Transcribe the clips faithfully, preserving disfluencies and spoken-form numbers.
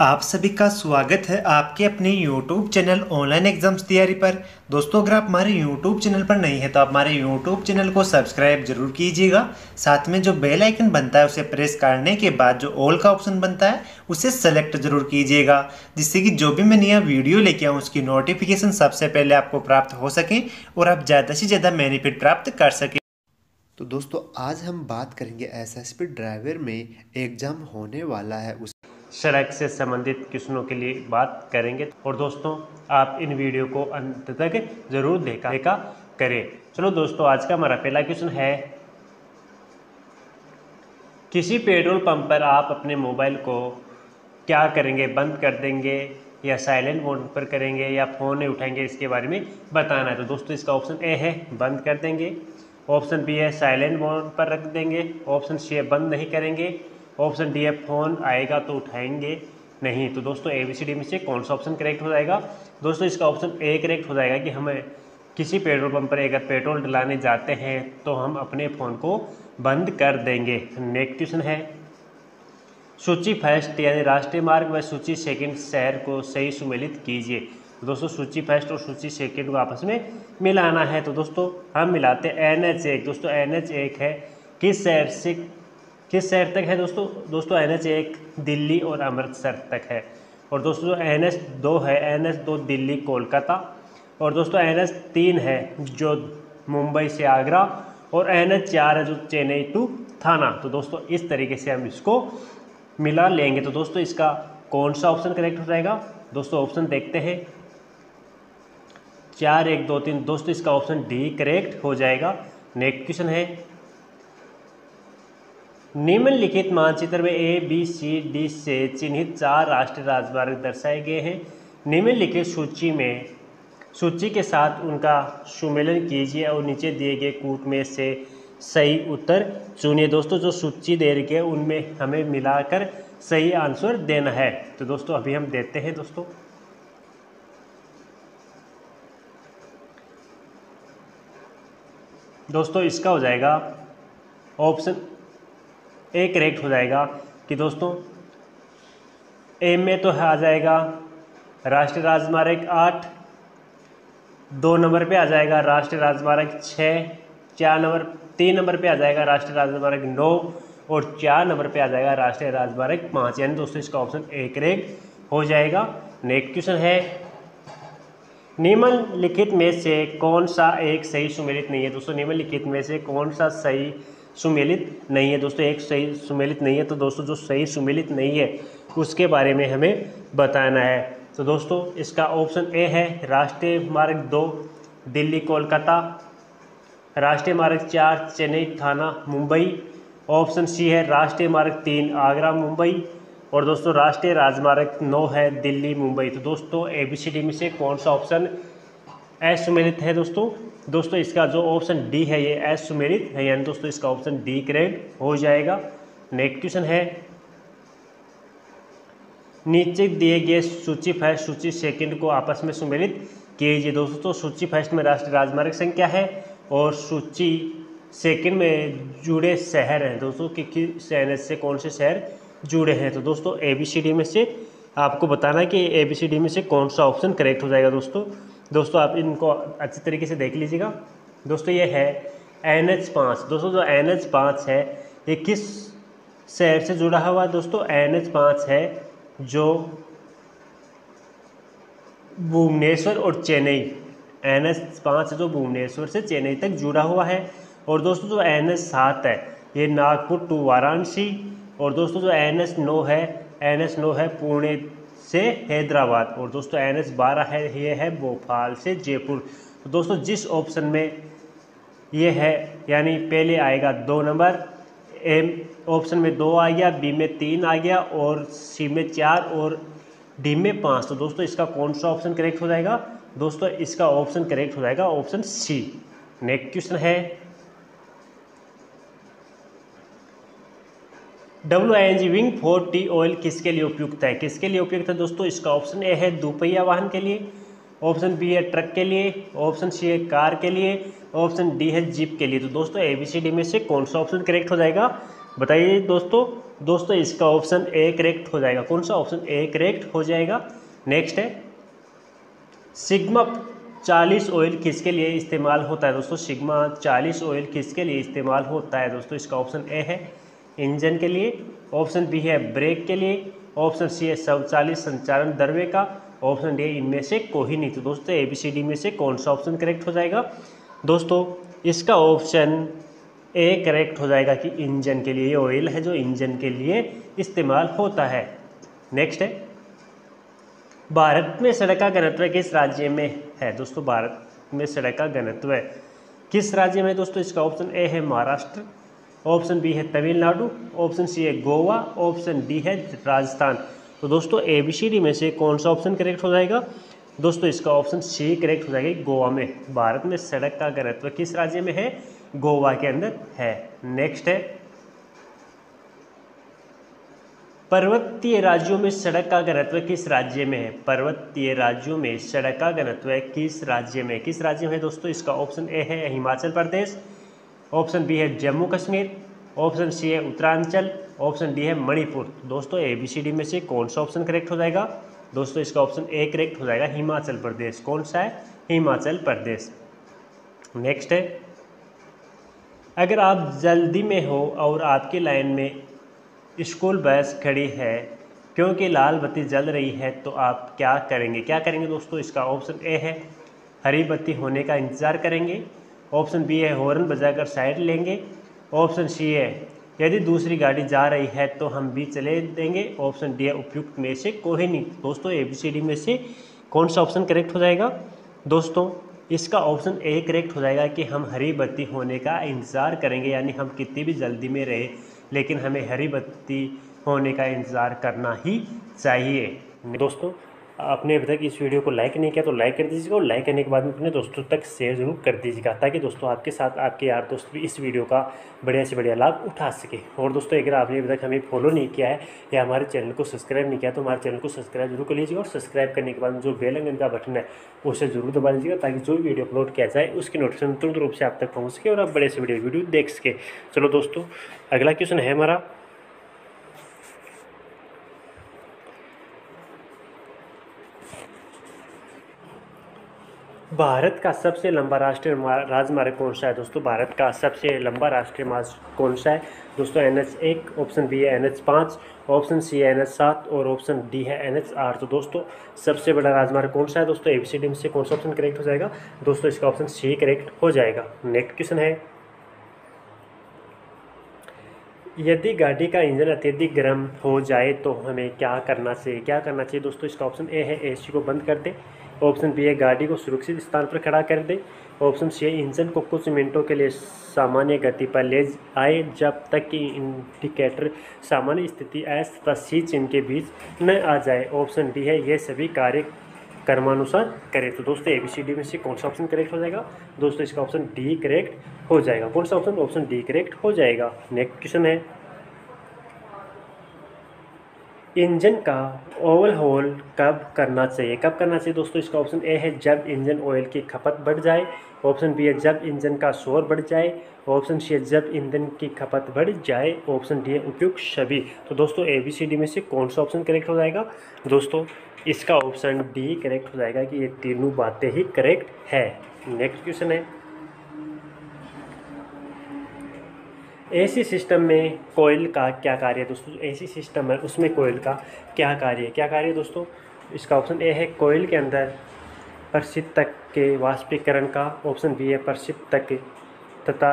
आप सभी का स्वागत है आपके अपने YouTube चैनल ऑनलाइन एग्जाम्स तैयारी पर। दोस्तों, अगर आप हमारे YouTube चैनल पर नहीं है तो आप हमारे YouTube चैनल को सब्सक्राइब जरूर कीजिएगा। साथ में जो बेल आइकन बनता है उसे प्रेस करने के बाद जो ऑल का ऑप्शन बनता है उसे सेलेक्ट जरूर कीजिएगा, जिससे कि जो भी मैं नया वीडियो लेके आऊँ उसकी नोटिफिकेशन सबसे पहले आपको प्राप्त हो सके और आप ज़्यादा से ज़्यादा बेनिफिट प्राप्त कर सकें। तो दोस्तों, आज हम बात करेंगे एस एस बी ड्राइवर में एग्ज़ाम होने वाला है उस सड़क से संबंधित क्वेश्चनों के लिए बात करेंगे। और दोस्तों, आप इन वीडियो को अंत तक जरूर देखा देखा करें। चलो दोस्तों, आज का हमारा पहला क्वेश्चन है, किसी पेट्रोल पंप पर आप अपने मोबाइल को क्या करेंगे, बंद कर देंगे या साइलेंट मोड पर करेंगे या फ़ोन नहीं उठाएंगे, इसके बारे में बताना है। तो दोस्तों, इसका ऑप्शन ए है बंद कर देंगे, ऑप्शन बी है साइलेंट मोड पर रख देंगे, ऑप्शन सी है बंद नहीं करेंगे, ऑप्शन डी है फ़ोन आएगा तो उठाएंगे नहीं। तो दोस्तों, ए बी सी डी में से कौन सा ऑप्शन करेक्ट हो जाएगा? दोस्तों, इसका ऑप्शन ए करेक्ट हो जाएगा कि हमें किसी पेट्रोल पंप पर अगर पेट्रोल डलाने जाते हैं तो हम अपने फ़ोन को बंद कर देंगे। नेक्स्ट क्वेश्चन है, सूची फर्स्ट यानी राष्ट्रीय मार्ग व सूची सेकंड शहर को सही सुमेलित कीजिए। तो दोस्तों, सूची फर्स्ट और सूची सेकंड को आपस में मिलाना है। तो दोस्तों, हम मिलाते हैं एन एच एक। दोस्तों, एन एच एक है किस शहर से किस शहर तक है? दोस्तों दोस्तों एन एच एक दिल्ली और अमृतसर तक है। और दोस्तों, एन एच दो है एन एच दो दिल्ली कोलकाता। और दोस्तों, एन एच तीन है जो मुंबई से आगरा। और एन एच चार है जो चेन्नई टू थाना। तो दोस्तों, इस तरीके से हम इसको मिला लेंगे। तो दोस्तों, इसका कौन सा ऑप्शन करेक्ट हो जाएगा? दोस्तों, ऑप्शन देखते हैं चार एक दो तीन। दोस्तों, इसका ऑप्शन डी करेक्ट हो जाएगा। नेक्स्ट क्वेश्चन है, निम्नलिखित मानचित्र में ए बी सी डी से चिन्हित चार राष्ट्रीय राजमार्ग दर्शाए गए हैं। निम्नलिखित सूची में सूची के साथ उनका सुमेलन कीजिए और नीचे दिए गए कूट में से सही उत्तर चुनिए। दोस्तों, जो सूची दे रखी है उनमें हमें मिलाकर सही आंसर देना है। तो दोस्तों, अभी हम देते हैं। दोस्तों, दोस्तों इसका हो जाएगा ऑप्शन ए करेक्ट हो जाएगा कि दोस्तों ए में तो आ जाएगा राष्ट्रीय राजमार्ग आठ, दो नंबर पे आ जाएगा राष्ट्रीय राजमार्ग छः, चार नंबर तीन नंबर पे आ जाएगा राष्ट्रीय राजमार्ग नौ और चार नंबर पे आ जाएगा राष्ट्रीय राजमार्ग पाँच। यानी दोस्तों, इसका ऑप्शन ए करेक्ट हो जाएगा। नेक्स्ट क्वेश्चन है, निम्नलिखित में से कौन सा एक सही सुमेलित नहीं है? दोस्तों, निम्नलिखित में से कौन सा सही सुमेलित नहीं है? दोस्तों, एक सही सुमेलित नहीं है। तो दोस्तों, जो सही सुमेलित नहीं है उसके बारे में हमें बताना है। तो दोस्तों, इसका ऑप्शन ए है राष्ट्रीय मार्ग दो दिल्ली कोलकाता, राष्ट्रीय मार्ग चार चेन्नई थाना मुंबई, ऑप्शन सी है राष्ट्रीय मार्ग तीन आगरा मुंबई, और दोस्तों राष्ट्रीय राजमार्ग नौ है दिल्ली मुंबई। तो दोस्तों, ए बी सी डी में से कौन सा ऑप्शन असुमेलित है? दोस्तों दोस्तों इसका जो ऑप्शन डी है ये असुमेलित है। यानी दोस्तों, इसका ऑप्शन डी करेक्ट हो जाएगा। नेक्स्ट क्वेश्चन है, नीचे दिए गए सूची फर्स्ट सूची सेकंड को आपस में सुमेलित कीजिए। दोस्तों, सूची फर्स्ट में राष्ट्रीय राजमार्ग संख्या है और सूची सेकंड में जुड़े शहर हैं। दोस्तों, कि किस शहर से कौन से शहर जुड़े हैं? तो दोस्तों, ए बी सी डी में से आपको बताना है कि ए बी सी डी में से कौन सा ऑप्शन करेक्ट हो जाएगा। दोस्तों दोस्तों आप इनको अच्छी तरीके से देख लीजिएगा। दोस्तों, ये है एन एच पाँच। दोस्तों, जो एन एच पाँच है ये किस शहर से जुड़ा हुआ है? दोस्तों, एन एच पाँच है जो भुवनेश्वर और चेन्नई, एन एच पाँच जो भुवनेश्वर से चेन्नई तक जुड़ा हुआ है। और दोस्तों, जो एन एच सात है ये नागपुर टू वाराणसी। और दोस्तों, जो एन एच नौ है एन एच नौ है पुणे से हैदराबाद। और दोस्तों, एन एच बारह है ये है भोपाल से जयपुर। तो दोस्तों, जिस ऑप्शन में ये है यानी पहले आएगा दो नंबर, एम ऑप्शन में दो आ गया, बी में तीन आ गया और सी में चार और डी में पाँच। तो दोस्तों, इसका कौन सा ऑप्शन करेक्ट हो जाएगा? दोस्तों, इसका ऑप्शन करेक्ट हो जाएगा ऑप्शन सी। नेक्स्ट क्वेश्चन है, W N G wing four T oil किसके लिए उपयुक्त है? किसके लिए उपयुक्त है? दोस्तों, इसका ऑप्शन ए है दोपहिया वाहन के लिए, ऑप्शन बी है ट्रक के लिए, ऑप्शन सी है कार के लिए, ऑप्शन डी है जीप के लिए। तो दोस्तों, ए बी सी डी में से कौन सा ऑप्शन करेक्ट हो जाएगा? बताइए दोस्तों दोस्तों इसका ऑप्शन ए करेक्ट हो जाएगा। कौन सा ऑप्शन ए करेक्ट हो जाएगा। नेक्स्ट है सिग्मा चालीस ऑयल किसके लिए इस्तेमाल होता है। दोस्तों सिग्मा चालीस ऑयल किसके लिए इस्तेमाल होता है। दोस्तों इसका ऑप्शन ए है इंजन के लिए, ऑप्शन बी है ब्रेक के लिए, ऑप्शन सी है स्वचालित संचालन दरवे का, ऑप्शन डी इनमें से कोई नहीं। तो दोस्तों ए बी सी डी में से कौन सा ऑप्शन करेक्ट हो जाएगा। दोस्तों इसका ऑप्शन ए करेक्ट हो जाएगा कि इंजन के लिए ऑयल है जो इंजन के लिए इस्तेमाल होता है। नेक्स्ट है भारत में सड़क का घनत्व किस राज्य में है। दोस्तों भारत में सड़क का घनत्व किस राज्य में। दोस्तों इसका ऑप्शन ए है महाराष्ट्र, ऑप्शन बी है तमिलनाडु, ऑप्शन सी है गोवा, ऑप्शन डी है राजस्थान। तो दोस्तों ए बी सी डी में से कौन सा ऑप्शन करेक्ट हो जाएगा। दोस्तों इसका ऑप्शन सी करेक्ट हो जाएगा गोवा में। भारत में सड़क का घनत्व किस राज्य में है, गोवा के अंदर है। नेक्स्ट है पर्वतीय राज्यों में सड़क का घनत्व किस राज्य में है। पर्वतीय राज्यों में सड़क का घनत्व किस राज्य में किस राज्य में है। दोस्तों इसका ऑप्शन ए है हिमाचल प्रदेश, ऑप्शन बी है जम्मू कश्मीर, ऑप्शन सी है उत्तरांचल, ऑप्शन डी है मणिपुर। दोस्तों ए बी सी डी में से कौन सा ऑप्शन करेक्ट हो जाएगा। दोस्तों इसका ऑप्शन ए करेक्ट हो जाएगा हिमाचल प्रदेश। कौन सा है, हिमाचल प्रदेश। नेक्स्ट है अगर आप जल्दी में हो और आपकी लाइन में स्कूल बस खड़ी है क्योंकि लाल बत्ती जल रही है तो आप क्या करेंगे क्या करेंगे। दोस्तों इसका ऑप्शन ए है हरी बत्ती होने का इंतज़ार करेंगे, ऑप्शन बी है हॉर्न बजाकर साइड लेंगे, ऑप्शन सी है यदि दूसरी गाड़ी जा रही है तो हम भी चले देंगे, ऑप्शन डी है उपयुक्त में से कोई नहीं। दोस्तों ए बी सी डी में से कौन सा ऑप्शन करेक्ट हो जाएगा। दोस्तों इसका ऑप्शन ए करेक्ट हो जाएगा कि हम हरी बत्ती होने का इंतज़ार करेंगे, यानी हम कितनी भी जल्दी में रहे लेकिन हमें हरी बत्ती होने का इंतज़ार करना ही चाहिए। दोस्तों आपने अभी तक इस वीडियो को लाइक नहीं किया तो लाइक कर दीजिएगा और लाइक करने के बाद में अपने दोस्तों तक शेयर जरूर कर दीजिएगा ताकि दोस्तों आपके साथ आपके यार दोस्त भी इस वीडियो का बढ़िया से बढ़िया लाभ उठा सके। और दोस्तों अगर आपने अभी तक हमें फॉलो नहीं किया है या हमारे चैनल को सब्सक्राइब नहीं किया तो हमारे चैनल को सब्सक्राइब जरूर कर लीजिएगा और सब्सक्राइब करने के बाद जो बेल आइकन का बटन है उसे जरूर दबा लीजिएगा ताकि जो वीडियो अपलोड किया जाए उसकी नोटिफिकेशन तुरंत रूप से आप तक पहुँच सके और आप बड़े से बड़े वीडियो देख सके। चलो दोस्तों अगला क्वेश्चन है हमारा भारत का सबसे लंबा राष्ट्रीय राजमार्ग कौन सा है। दोस्तों भारत का सबसे लंबा राष्ट्रीय मार्ग कौन सा है। दोस्तों एन एच एक, ऑप्शन बी है एन एच पाँच, ऑप्शन सी है एन एच सात और ऑप्शन डी है एन एच आठ। तो दोस्तों सबसे बड़ा राजमार्ग कौन सा है। दोस्तों ए बी सी डी में से कौन सा ऑप्शन करेक्ट हो जाएगा। दोस्तों इसका ऑप्शन सी करेक्ट हो जाएगा। नेक्स्ट क्वेश्चन है यदि गाड़ी का इंजन अत्यधिक गर्म हो जाए तो हमें क्या करना चाहिए क्या करना चाहिए। दोस्तों इसका ऑप्शन ए है एसी को बंद कर दे, ऑप्शन बी है गाड़ी को सुरक्षित स्थान पर खड़ा कर दे, ऑप्शन सी है इंजन को कुछ मिनटों के लिए सामान्य गति पर ले आए जब तक कि इंडिकेटर सामान्य स्थिति एस तथा सी चिन्ह के बीच न आ जाए, ऑप्शन डी है ये सभी कार्य कर्मानुसार करें। तो दोस्तों ए बी सी डी में से कौन सा ऑप्शन करेक्ट हो जाएगा। दोस्तों इसका ऑप्शन डी करेक्ट हो जाएगा। कौन सा ऑप्शन, ऑप्शन डी करेक्ट हो जाएगा। नेक्स्ट क्वेश्चन है इंजन का ओवरहॉल कब करना चाहिए कब करना चाहिए। दोस्तों इसका ऑप्शन ए है जब इंजन ऑयल की खपत बढ़ जाए, ऑप्शन बी है जब इंजन का शोर बढ़ जाए, ऑप्शन सी है जब ईंधन की खपत बढ़ जाए, ऑप्शन डी है उपयुक्त सभी। तो दोस्तों ए बी सी डी में से कौन सा ऑप्शन करेक्ट हो जाएगा। दोस्तों इसका ऑप्शन डी करेक्ट हो जाएगा कि ये तीनों बातें ही करेक्ट है। नेक्स्ट क्वेश्चन है एसी सिस्टम में कोयल का क्या कार्य है। दोस्तों एसी सिस्टम है उसमें कोयल का क्या कार्य है क्या कार्य है। दोस्तों इसका ऑप्शन ए है कोयल के अंदर प्रशित तक के वाष्पीकरण का, ऑप्शन बी है प्रशित तक तथा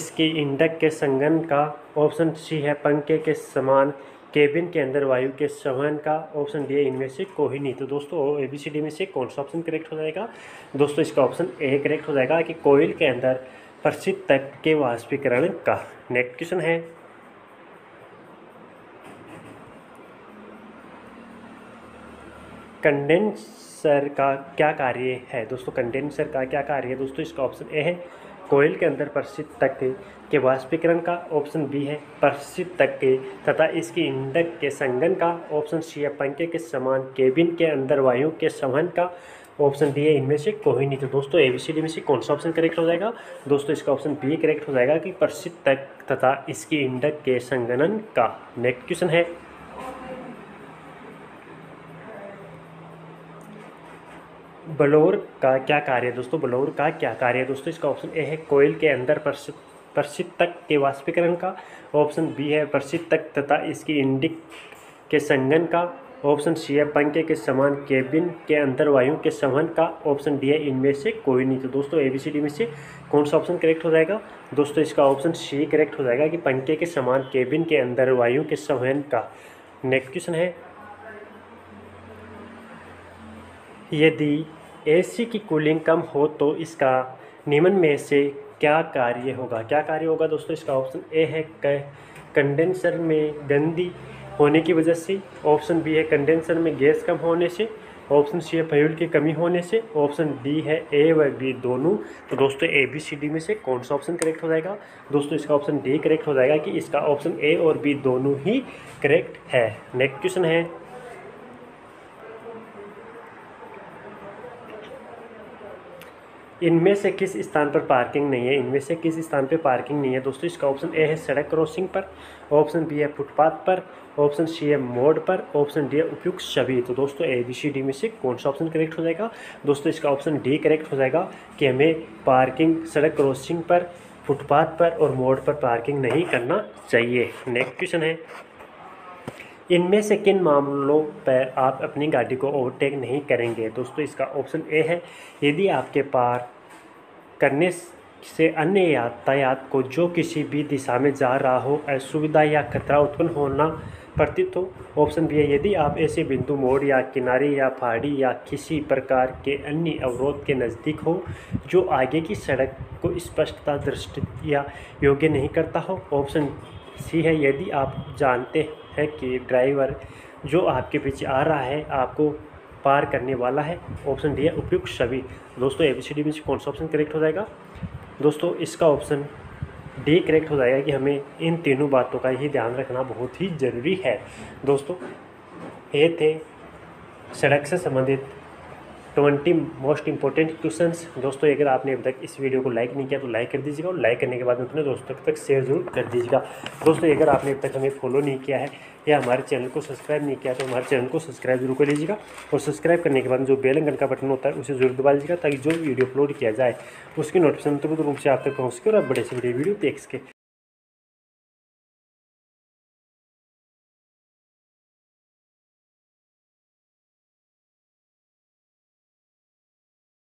इसके इंडक के संघनन का, ऑप्शन सी है पंखे के समान केबिन के अंदर वायु के संवहन का, ऑप्शन डी है इनमें से कोई नहीं। तो दोस्तों ए बी सी डी में से कौन सा ऑप्शन करेक्ट हो जाएगा। दोस्तों इसका ऑप्शन ए करेक्ट हो जाएगा कि कोयल के अंदर प्रशित तक के वाष्पीकरण का। नेक्स्ट क्वेश्चन है कंडेंसर का क्या कार्य है। दोस्तों कंडेंसर का क्या कार्य है। दोस्तों इसका ऑप्शन ए है कोयल के अंदर प्रशित तक के वाष्पीकरण का, ऑप्शन बी है प्रशित तक के तथा इसकी इंडक के संघनन का, ऑप्शन सी है पंखे के समान केबिन के अंदर वायु के संवहन का, ऑप्शन बी है इनमें से कोई नहीं। तो दोस्तों ए बी सी डी में से कौन सा ऑप्शन करेक्ट हो जाएगा? दोस्तों इसका ऑप्शन बी करेक्ट हो जाएगा कि प्रसिद्ध तक तथा इसकी इंडक के संगणन का। नेक्स्ट क्वेश्चन है बलौर का क्या कार्य है। दोस्तों बलौर का क्या कार्य है? दोस्तों इसका ऑप्शन ए है कोयल के अंदर प्रसिद्ध प्रसिद्ध तक के वाष्पीकरण का। ऑप्शन बी है प्रसिद्ध तक तथा इसकी इंडिक के संगन का। ऑप्शन सी है पंखे के समान केबिन के अंदर वायु के संवहन का। ऑप्शन डी है इनमें से कोई नहीं। तो दोस्तों ए बी सी डी में से कौन सा ऑप्शन करेक्ट हो जाएगा? दोस्तों इसका ऑप्शन सी करेक्ट हो जाएगा कि पंखे के समान केबिन के अंदर वायु के संवहन का। नेक्स्ट क्वेश्चन है यदि एसी की कूलिंग कम हो तो इसका निम्न में से क्या कार्य होगा? क्या कार्य होगा? दोस्तों इसका ऑप्शन ए है कंडेंसर में गंदी होने की वजह से। ऑप्शन बी है कंडेंसर में गैस कम होने से। ऑप्शन सी है फ्यूल की कमी होने से। ऑप्शन डी है ए व बी दोनों। तो दोस्तों ए बी सी डी में से कौन सा ऑप्शन करेक्ट हो जाएगा? दोस्तों इसका ऑप्शन डी करेक्ट हो जाएगा कि इसका ऑप्शन ए और बी दोनों ही करेक्ट है। नेक्स्ट क्वेश्चन है इनमें से किस स्थान पर पार्किंग नहीं है। इनमें से किस स्थान पर पार्किंग नहीं है? दोस्तों इसका ऑप्शन ए है सड़क क्रॉसिंग पर। ऑप्शन बी है फुटपाथ पर। ऑप्शन सी है मोड़ पर। ऑप्शन डी है उपयुक्त सभी। तो दोस्तों ए बी सी डी में से कौन सा ऑप्शन करेक्ट हो जाएगा? दोस्तों इसका ऑप्शन डी करेक्ट हो जाएगा कि हमें पार्किंग सड़क क्रॉसिंग पर, फुटपाथ पर और मोड़ पर पार्किंग नहीं करना चाहिए। नेक्स्ट क्वेश्चन है इनमें से किन मामलों पर आप अपनी गाड़ी को ओवरटेक नहीं करेंगे। दोस्तों इसका ऑप्शन ए है यदि आपके पार करने से अन्य यातायात को जो किसी भी दिशा में जा रहा हो असुविधा या खतरा उत्पन्न होना प्रतीत हो। ऑप्शन बी है यदि आप ऐसे बिंदु मोड़ या किनारे या पहाड़ी या किसी प्रकार के अन्य अवरोध के नज़दीक हो जो आगे की सड़क को स्पष्टता दृष्टि या योग्य नहीं करता हो। ऑप्शन सी है यदि आप जानते हैं कि ड्राइवर जो आपके पीछे आ रहा है आपको पार करने वाला है। ऑप्शन डी है उपयुक्त सभी। दोस्तों ए बी सी डी में से कौन सा ऑप्शन करेक्ट हो जाएगा? दोस्तों इसका ऑप्शन डी करेक्ट हो जाएगा कि हमें इन तीनों बातों का ही ध्यान रखना बहुत ही ज़रूरी है। दोस्तों ये थे सड़क से संबंधित ट्वेंटी मोस्ट इंपॉर्टेंट क्वेश्चंस। दोस्तों अगर आपने अभी तक इस वीडियो को लाइक नहीं किया तो लाइक कर दीजिएगा और लाइक करने के बाद में अपने दोस्तों तक शेयर जरूर कर दीजिएगा। दोस्तों अगर आपने अभी तक हमें फॉलो नहीं किया है या हमारे चैनल को सब्सक्राइब नहीं किया तो हमारे चैनल को सब्सक्राइब जरूर कर लीजिएगा और सब्सक्राइब करने के बाद जो बेल आइकन का बटन होता है उसे जरूर दबा लीजिएगा ताकि जो वीडियो अपलोड किया जाए उसकी नोटिफिकेशन तुरंत रूप से आप तक पहुँच सके और आप बड़े से बड़े वीडियो देख सके।